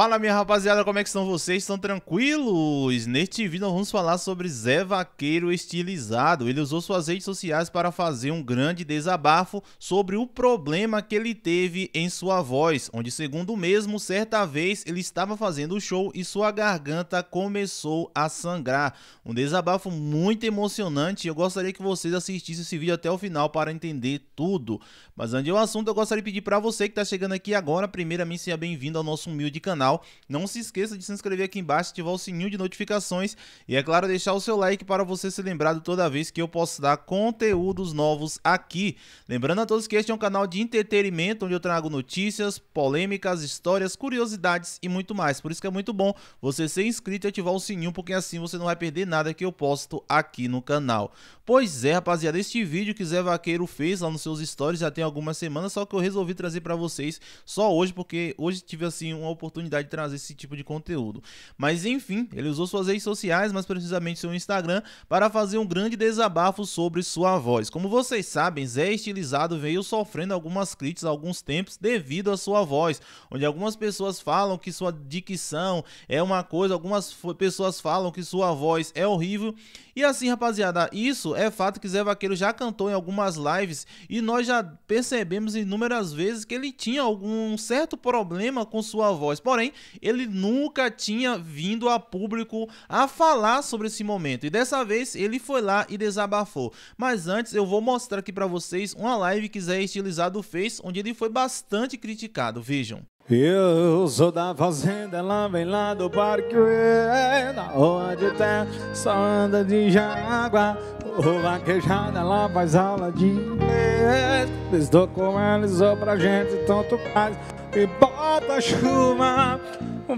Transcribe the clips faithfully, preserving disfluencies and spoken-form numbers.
Fala, minha rapaziada, como é que estão vocês? Estão tranquilos? Neste vídeo nós vamos falar sobre Zé Vaqueiro estilizado. Ele usou suas redes sociais para fazer um grande desabafo sobre o problema que ele teve em sua voz, onde, segundo o mesmo, certa vez ele estava fazendo o show e sua garganta começou a sangrar. Um desabafo muito emocionante. Eu gostaria que vocês assistissem esse vídeo até o final para entender tudo. Mas antes do assunto, eu gostaria de pedir para você que está chegando aqui agora, primeiramente, seja bem-vindo ao nosso humilde canal. Não se esqueça de se inscrever aqui embaixo, ativar o sininho de notificações e, é claro, deixar o seu like para você ser lembrado toda vez que eu postar conteúdos novos aqui. Lembrando a todos que este é um canal de entretenimento, onde eu trago notícias, polêmicas, histórias, curiosidades e muito mais. Por isso que é muito bom você ser inscrito e ativar o sininho, porque assim você não vai perder nada que eu posto aqui no canal. Pois é, rapaziada, este vídeo que Zé Vaqueiro fez lá nos seus stories já tem algumas semanas, só que eu resolvi trazer para vocês só hoje, porque hoje tive assim uma oportunidade de trazer esse tipo de conteúdo. Mas enfim, ele usou suas redes sociais, mais precisamente seu Instagram, para fazer um grande desabafo sobre sua voz. Como vocês sabem, Zé Estilizado veio sofrendo algumas críticas há alguns tempos devido à sua voz, onde algumas pessoas falam que sua dicção é uma coisa, algumas pessoas falam que sua voz é horrível. E assim, rapaziada, isso é fato que Zé Vaqueiro já cantou em algumas lives e nós já percebemos inúmeras vezes que ele tinha algum certo problema com sua voz. Porém, ele nunca tinha vindo a público a falar sobre esse momento, e dessa vez ele foi lá e desabafou. Mas antes eu vou mostrar aqui pra vocês uma live que Zé Estilizado fez, onde ele foi bastante criticado, vejam. Eu sou da fazenda, lá vem lá do parque, na hora de terra, só anda de água. O vaquejada lá faz aula de inglês, estou com eles, só pra gente tanto faz. E bota a chuva,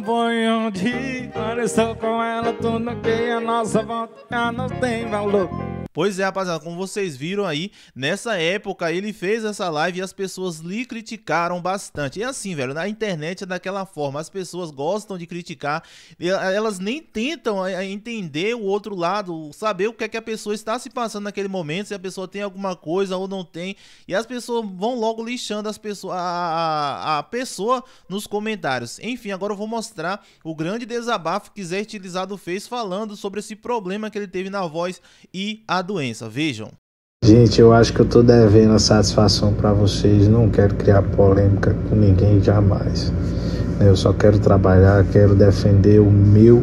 põe onde eu estou com ela, tudo que a nossa vontade não tem valor. Pois é, rapaziada, como vocês viram aí, nessa época ele fez essa live e as pessoas lhe criticaram bastante. E assim, velho, na internet é daquela forma, as pessoas gostam de criticar, elas nem tentam entender o outro lado, saber o que é que a pessoa está se passando naquele momento, se a pessoa tem alguma coisa ou não tem, e as pessoas vão logo lixando as pessoas, a, a, a pessoa nos comentários. Enfim, agora eu vou mostrar o grande desabafo que Zé Estilizado fez falando sobre esse problema que ele teve na voz e a doença, vejam. Gente, eu acho que eu tô devendo a satisfação para vocês, não quero criar polêmica com ninguém jamais. Eu só quero trabalhar, quero defender o meu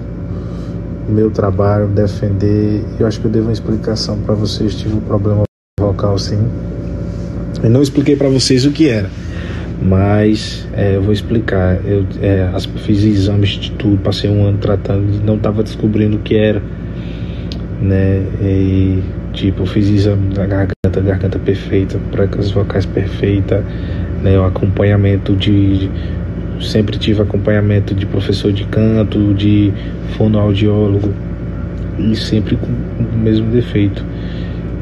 meu trabalho, defender. Eu acho que eu devo uma explicação para vocês, tive um problema vocal sim. Eu não expliquei para vocês o que era, mas é, eu vou explicar. Eu é, fiz exames de tudo, passei um ano tratando e não tava descobrindo o que era, né? E tipo, eu fiz exame da garganta, garganta perfeita, pregas vocais perfeita, né? O acompanhamento de, de sempre tive acompanhamento de professor de canto, de fonoaudiólogo, e sempre com o mesmo defeito.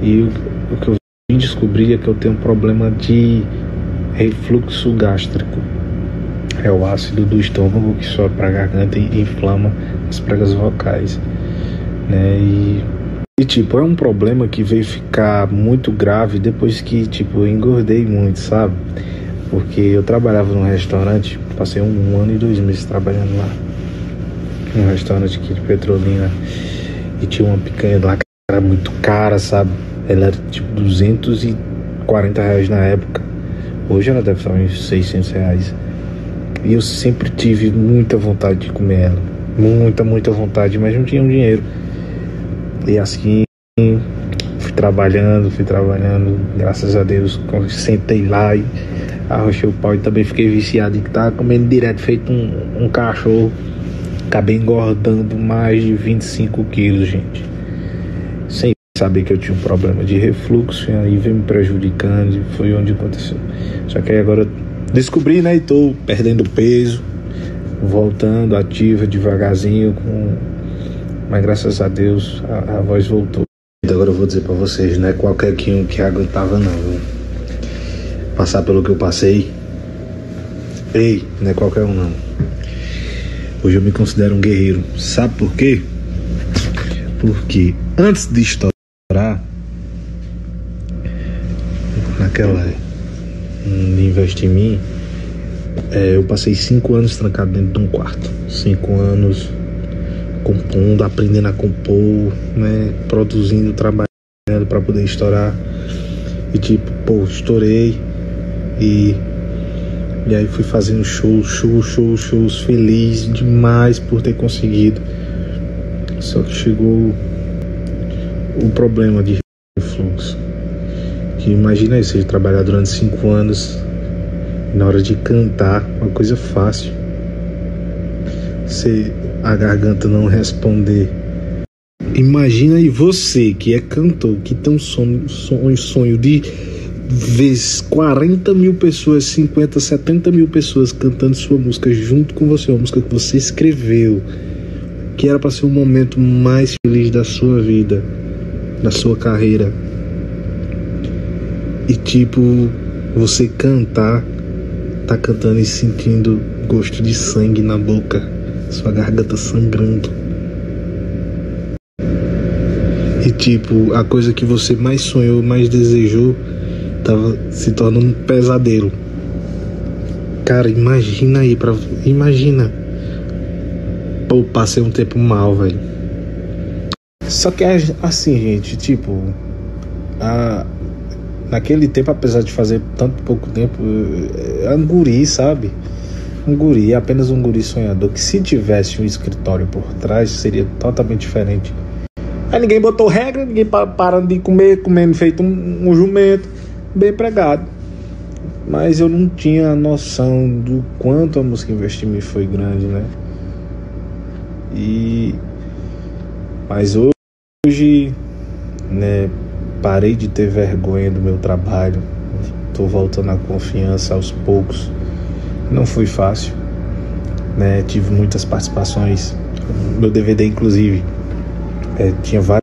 E o, o que eu vim descobrir é que eu tenho um problema de refluxo gástrico. É o ácido do estômago que sobe para a garganta e inflama as pregas vocais, né? E, e tipo, é um problema que veio ficar muito grave depois que, tipo, eu engordei muito, sabe? Porque eu trabalhava num restaurante, passei um, um ano e dois meses trabalhando lá, num restaurante aqui de Petrolina, e tinha uma picanha lá que era muito cara, sabe? Ela era tipo duzentos e quarenta reais na época, hoje ela deve estar uns seiscentos reais, e eu sempre tive muita vontade de comer ela, muita, muita vontade, mas não tinha um dinheiro. E assim, fui trabalhando, fui trabalhando, graças a Deus, sentei lá e arrochei o pau, e também fiquei viciado, e tava comendo direto, feito um, um cachorro, acabei engordando mais de vinte e cinco quilos, gente, sem saber que eu tinha um problema de refluxo, e aí veio me prejudicando, e foi onde aconteceu. Só que aí agora descobri, né, e tô perdendo peso, voltando, ativa, devagarzinho, com... mas graças a Deus a, a voz voltou. Agora eu vou dizer pra vocês, não é qualquer um que aguentava não, viu? Passar pelo que eu passei, ei, não é qualquer um não. Hoje eu me considero um guerreiro, sabe por quê? Porque antes de estourar, naquela, de investir em mim, é, eu passei cinco anos trancado dentro de um quarto. Cinco anos compondo, aprendendo a compor, né? Produzindo, trabalhando para poder estourar. E tipo, pô, estourei. E, e aí fui fazendo shows, shows, shows, shows. Feliz demais por ter conseguido. Só que chegou o problema de refluxo. Que imagina aí, você trabalhar durante cinco anos. Na hora de cantar, uma coisa fácil, se a garganta não responder. Imagina aí você que é cantor, que tem um sonho, sonho, sonho de vez quarenta mil pessoas, cinquenta, setenta mil pessoas cantando sua música junto com você, uma música que você escreveu, que era para ser o momento mais feliz da sua vida, da sua carreira. E tipo, você cantar, tá cantando e sentindo gosto de sangue na boca, sua garganta sangrando. E tipo, a coisa que você mais sonhou, mais desejou, tava se tornando um pesadelo. Cara, imagina aí, pra... imagina. Pô, passei um tempo mal, velho. Só que é assim, gente, tipo... A... Naquele tempo, apesar de fazer tanto pouco tempo, é um guri, sabe? Um guri, apenas um guri sonhador. Que se tivesse um escritório por trás, seria totalmente diferente. Aí ninguém botou regra, ninguém parando de comer, comendo feito um, um jumento, bem pregado. Mas eu não tinha noção do quanto a música investir em mim foi grande, né? E... Mas hoje, né... Parei de ter vergonha do meu trabalho. Tô voltando à confiança aos poucos. Não foi fácil, né? Tive muitas participações. Meu D V D, inclusive, é, tinha várias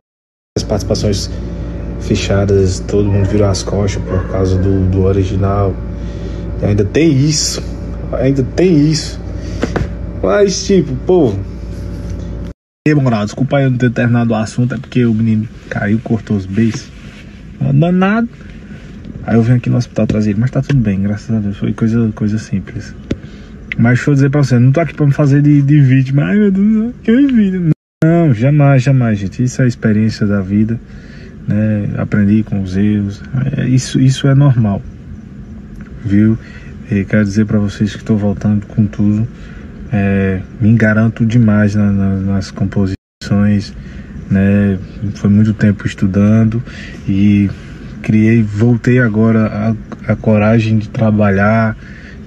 participações fechadas. Todo mundo virou as costas por causa do, do original. E ainda tem isso. Ainda tem isso. Mas, tipo, povo... E aí, moral, desculpa eu não ter terminado o assunto. É porque o menino caiu, cortou os beijos. Danado. Aí eu venho aqui no hospital trazer ele, mas tá tudo bem, graças a Deus. Foi coisa, coisa simples. Mas deixa eu dizer pra você, não tô aqui pra me fazer de, de vítima. Ai meu Deus, que vítima. Não, jamais, jamais, gente. Isso é a experiência da vida, né? Aprendi com os erros. É, isso, isso é normal, viu? E quero dizer pra vocês que tô voltando com tudo. É, me garanto demais na, na, nas composições, né? Foi muito tempo estudando e criei, voltei agora a, a coragem de trabalhar,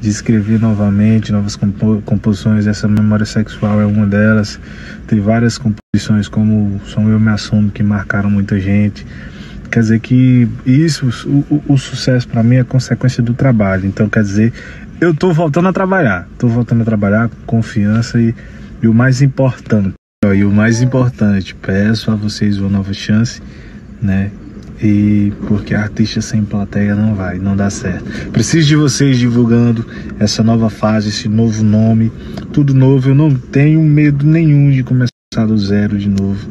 de escrever novamente novas compo composições. Essa memória sexual é uma delas. Tem várias composições como Som Eu Me Assumo que marcaram muita gente. Quer dizer que isso, o, o, o sucesso para mim é consequência do trabalho. Então, quer dizer, eu tô voltando a trabalhar, tô voltando a trabalhar com confiança e, e o mais importante. E o mais importante, peço a vocês uma nova chance, né? E porque artista sem plateia não vai, não dá certo. Preciso de vocês divulgando essa nova fase, esse novo nome, tudo novo. Eu não tenho medo nenhum de começar do zero de novo.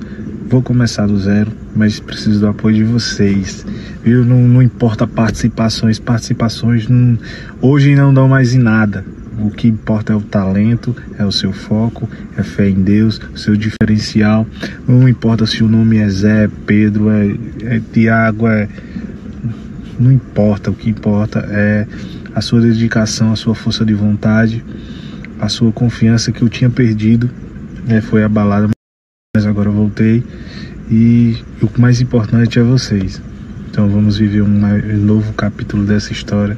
Vou começar do zero, mas preciso do apoio de vocês, viu? Não, não importa participações, participações não, hoje não dão mais em nada. O que importa é o talento, é o seu foco, é fé em Deus, o seu diferencial. Não importa se o nome é Zé, é Pedro, é, é Tiago, é... Não importa, o que importa é a sua dedicação, a sua força de vontade, a sua confiança que eu tinha perdido, né? Foi abalada, mas agora eu voltei. E o mais importante é vocês. Então vamos viver um novo capítulo dessa história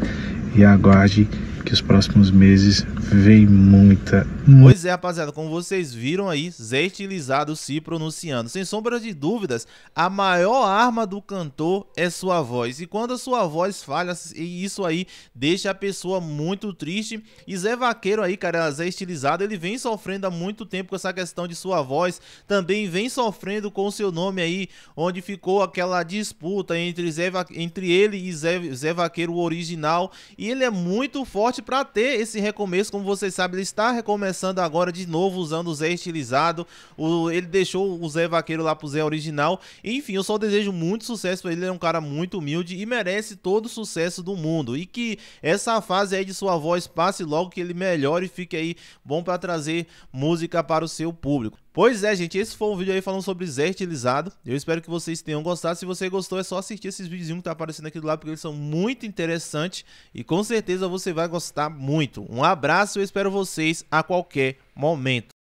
e aguarde que os próximos meses vem muita... Pois é, rapaziada, como vocês viram aí, Zé Estilizado se pronunciando. Sem sombra de dúvidas, a maior arma do cantor é sua voz. E quando a sua voz falha, isso aí deixa a pessoa muito triste. E Zé Vaqueiro aí, cara, Zé Estilizado, ele vem sofrendo há muito tempo com essa questão de sua voz. Também vem sofrendo com o seu nome aí, onde ficou aquela disputa entre, Zé Va... entre ele e Zé... Zé Vaqueiro, o original. E ele é muito forte forte para ter esse recomeço. Como vocês sabem, ele está recomeçando agora de novo usando o Zé estilizado. O, ele deixou o Zé Vaqueiro lá pro Zé original. Enfim, eu só desejo muito sucesso para ele. Ele é um cara muito humilde e merece todo o sucesso do mundo. E que essa fase aí de sua voz passe logo, que ele melhore e fique aí bom para trazer música para o seu público. Pois é, gente, esse foi um vídeo aí falando sobre Zé estilizado. Eu espero que vocês tenham gostado. Se você gostou, é só assistir esses vídeos que tá aparecendo aqui do lado, porque eles são muito interessantes e com certeza você vai gostar muito. Um abraço, eu espero vocês a qualquer momento.